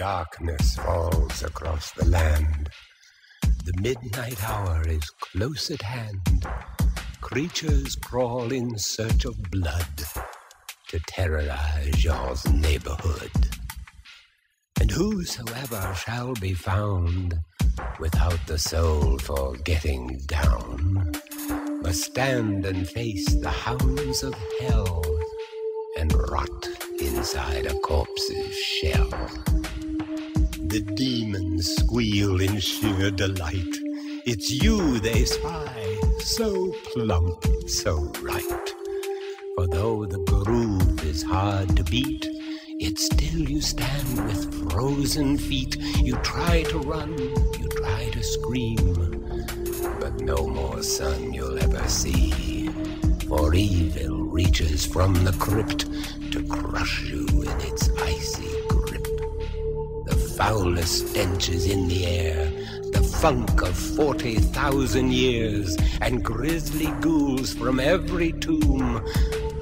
darkness falls across the land. The midnight hour is close at hand. Creatures crawl in search of blood to terrorize Jean's neighborhood. And whosoever shall be found without the soul for getting down must stand and face the hounds of hell and rot inside a corpse's shell. The demons squeal in sheer delight. It's you they spy, so plump, so right. For though the groove is hard to beat, yet still you stand with frozen feet. You try to run, you try to scream, but no more sun you'll ever see. For evil reaches from the crypt to crush you in its icy grip. The foulest stench is in the air, the funk of 40,000 years, and grisly ghouls from every tomb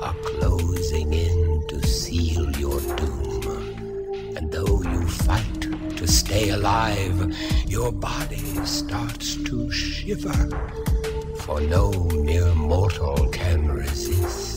are closing in to seal your doom. And though you fight to stay alive, your body starts to shiver, for no mere mortal can resist